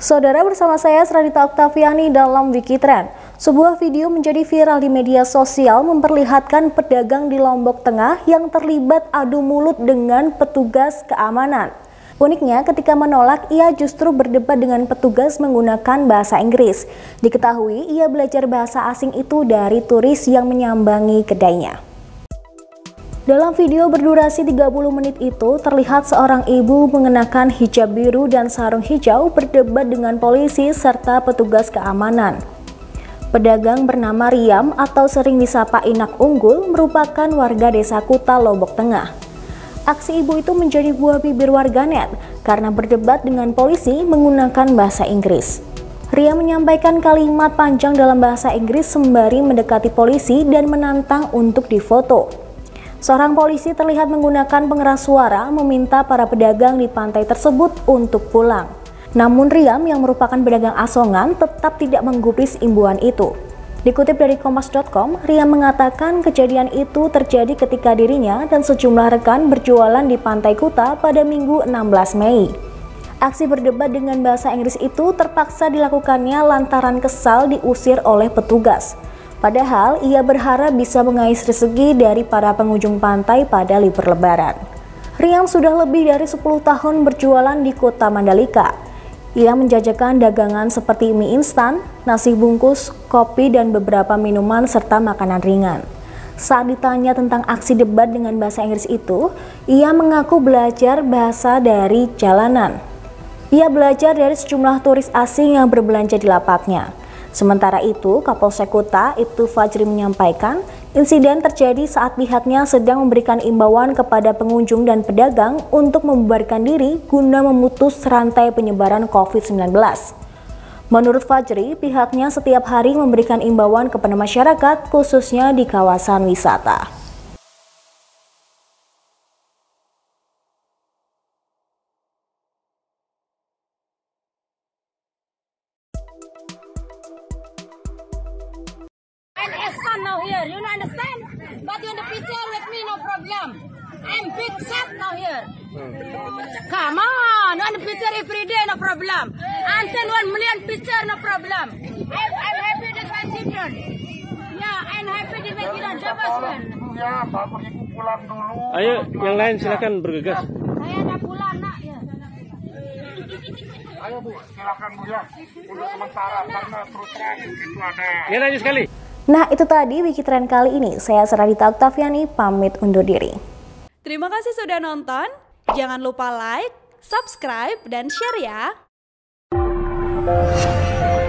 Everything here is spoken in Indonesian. Saudara, bersama saya Seranita Oktaviani dalam Wiki Trends. Sebuah video menjadi viral di media sosial memperlihatkan pedagang di Lombok Tengah yang terlibat adu mulut dengan petugas keamanan. Uniknya, ketika menolak, ia justru berdebat dengan petugas menggunakan bahasa Inggris. Diketahui, ia belajar bahasa asing itu dari turis yang menyambangi kedainya. Dalam video berdurasi 30 menit itu, terlihat seorang ibu mengenakan hijab biru dan sarung hijau berdebat dengan polisi serta petugas keamanan. Pedagang bernama Riam atau sering disapa Inaq Unggul merupakan warga desa Kuta, Lombok Tengah. Aksi ibu itu menjadi buah bibir warganet karena berdebat dengan polisi menggunakan bahasa Inggris. Ria menyampaikan kalimat panjang dalam bahasa Inggris sembari mendekati polisi dan menantang untuk difoto. Seorang polisi terlihat menggunakan pengeras suara meminta para pedagang di pantai tersebut untuk pulang. Namun Riam yang merupakan pedagang asongan tetap tidak menggubris imbuhan itu. Dikutip dari Kompas.com, Riam mengatakan kejadian itu terjadi ketika dirinya dan sejumlah rekan berjualan di Pantai Kuta pada Minggu 16 Mei. Aksi berdebat dengan bahasa Inggris itu terpaksa dilakukannya lantaran kesal diusir oleh petugas. Padahal ia berharap bisa mengais rezeki dari para pengunjung pantai pada libur lebaran. Riam sudah lebih dari 10 tahun berjualan di Kota Mandalika. Ia menjajakan dagangan seperti mie instan, nasi bungkus, kopi, dan beberapa minuman serta makanan ringan. Saat ditanya tentang aksi debat dengan bahasa Inggris itu, ia mengaku belajar bahasa dari jalanan. Ia belajar dari sejumlah turis asing yang berbelanja di lapaknya. Sementara itu, Kapolsek Kuta, Iptu Fajri menyampaikan, insiden terjadi saat pihaknya sedang memberikan imbauan kepada pengunjung dan pedagang untuk membubarkan diri guna memutus rantai penyebaran COVID-19. Menurut Fajri, pihaknya setiap hari memberikan imbauan kepada masyarakat khususnya di kawasan wisata. Now here, you don't understand? But in the picture with me, no problem. I'm big shot now here. Come on, on the picture every day, no problem. Until 1 million picture, no problem. I'm happy with my children. Yeah, I'm happy with my children. Ayo, yang lain silakan bergegas. Saya ada pulang nak ya. Ayo Bu, silakan Bu ya. Untuk sementara karena terus itu ada. Ya, lanjut sekali. Nah, itu tadi Wiki Trends kali ini. Saya Seranita Oktaviani, pamit undur diri. Terima kasih sudah nonton. Jangan lupa like, subscribe, dan share ya.